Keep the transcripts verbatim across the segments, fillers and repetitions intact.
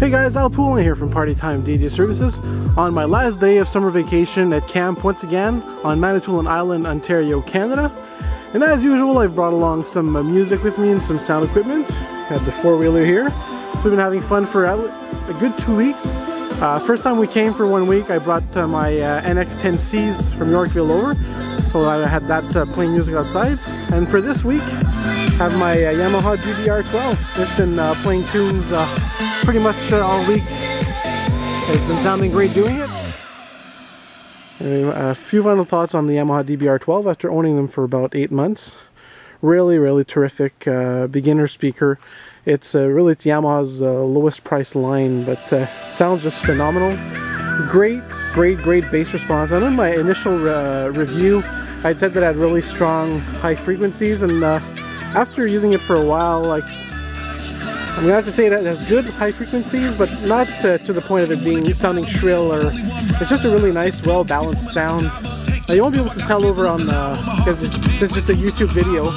Hey guys, Al Poulin here from Party Time D J Services. On my last day of summer vacation at camp once again on Manitoulin Island, Ontario, Canada. And as usual, I've brought along some music with me and some sound equipment. I have the four-wheeler here. We've been having fun for a good two weeks. Uh, first time we came for one week, I brought uh, my uh, N X ten Cs from Yorkville over. So I had that uh, playing music outside. And for this week, I have my uh, Yamaha D B R twelve. It's been uh, playing tunes uh, pretty much uh, all week. It's been sounding great doing it. And a few final thoughts on the Yamaha D B R twelve after owning them for about eight months. Really, really terrific uh, beginner speaker. It's uh, really it's Yamaha's uh, lowest price line, but uh, sounds just phenomenal. Great, great, great bass response. I know in my initial uh, review, I said that it had really strong high frequencies, and uh, after using it for a while, like I'm gonna have to say that it has good high frequencies, but not uh, to the point of it being sounding shrill. Or it's just a really nice, well-balanced sound. Now, you won't be able to tell over on the, because it's just a YouTube video.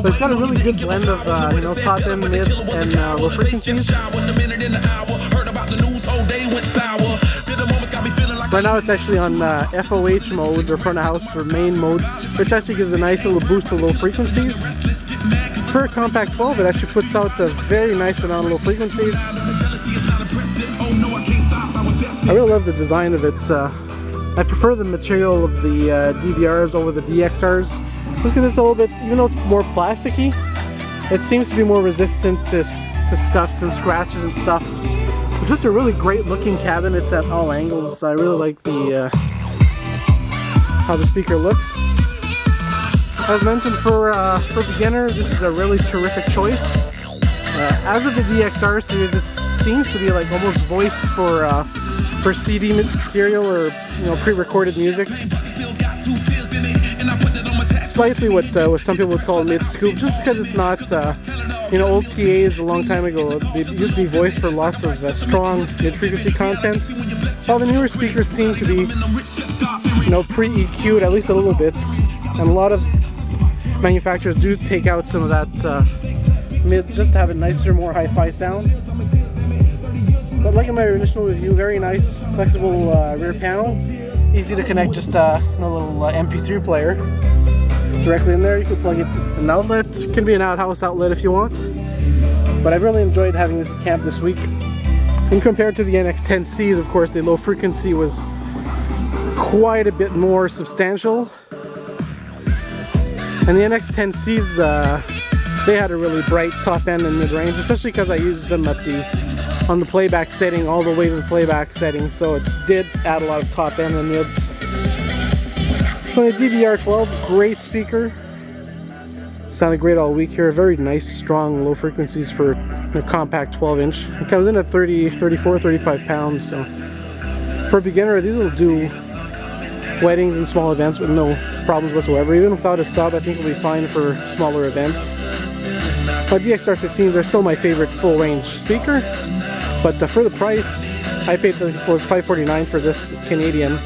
So it's got a really good blend of uh, you know, top end, mid, and uh, low frequencies. Right now it's actually on uh, F O H mode, or front of house, or main mode, which actually gives a nice little boost to low frequencies. For a compact twelve, it actually puts out a very nice amount of low frequencies. I really love the design of it. Uh, I prefer the material of the uh, D B Rs over the D X Rs, just because it's a little bit, even though it's more plasticky, it seems to be more resistant to, to scuffs and scratches and stuff. But just a really great looking cabinet at all angles. I really like the uh, how the speaker looks. As mentioned, for, uh, for beginners, this is a really terrific choice. Uh, as of the D X R series, it seems to be like almost voiced for uh, for C D material, or you know, pre-recorded music. Slightly what uh, what some people would call mid-scoop, just because it's not, uh, you know, old P As a long time ago, it used to be voiced for lots of uh, strong mid-frequency content. While the newer speakers seem to be, you know, pre-E Q'd at least a little bit, and a lot of manufacturers do take out some of that uh, mid just to have a nicer, more hi-fi sound. But like in my initial review, very nice, flexible uh, rear panel, easy to connect just uh, a little uh, M P three player directly in there. You can plug it an outlet, it can be an outhouse outlet if you want. But I've really enjoyed having this at camp this week. And compared to the N X ten Cs, of course, the low frequency was quite a bit more substantial. And the N X ten Cs, uh, they had a really bright top end and mid-range, especially because I used them at the on the playback setting, all the way to the playback setting, so it did add a lot of top end and mids. So the D B R twelve, great speaker, sounded great all week here. Very nice, strong low frequencies for a compact twelve inch. It comes in at thirty, thirty-four, thirty-five pounds, so for a beginner, these will do weddings and small events with no problems whatsoever. Even without a sub, I think it'll be fine for smaller events. My D X R fifteens are still my favorite full range speaker, but uh, for the price, I paid the, was five forty-nine for this Canadian.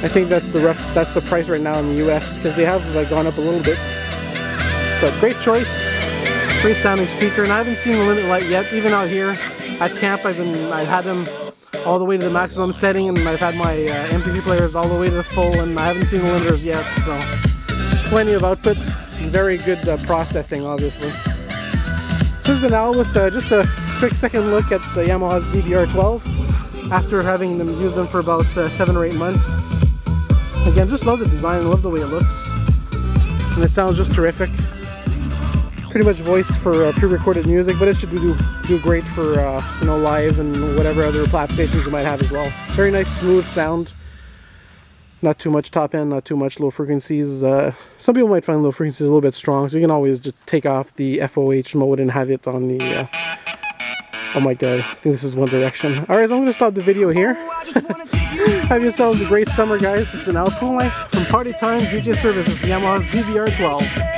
I think that's the rough, that's the price right now in the U S, because they have like, gone up a little bit. But great choice, great sounding speaker, and I haven't seen the limit light yet. Even out here at camp, I've been I've had them all the way to the maximum setting, and I've had my uh, M P three players all the way to the full, and I haven't seen the limiters yet. So plenty of output, very good uh, processing, obviously. This has been Al with uh, just a quick second look at the Yamaha's D B R twelve after having them used them for about uh, seven or eight months. Again, just love the design, love the way it looks, and it sounds just terrific. Pretty much voiced for uh, pre-recorded music, but it should do do great for uh, you know, live and whatever other applications you might have as well. Very nice, smooth sound. Not too much top end, not too much low frequencies. Uh, some people might find low frequencies a little bit strong, so you can always just take off the F O H mode and have it on the... Uh... Oh my god, I think this is One Direction. Alright, so I'm going to stop the video here. Have yourselves a great summer, guys. It's been Al Poulin from Party Time D J Services, Yamaha's D B R twelve.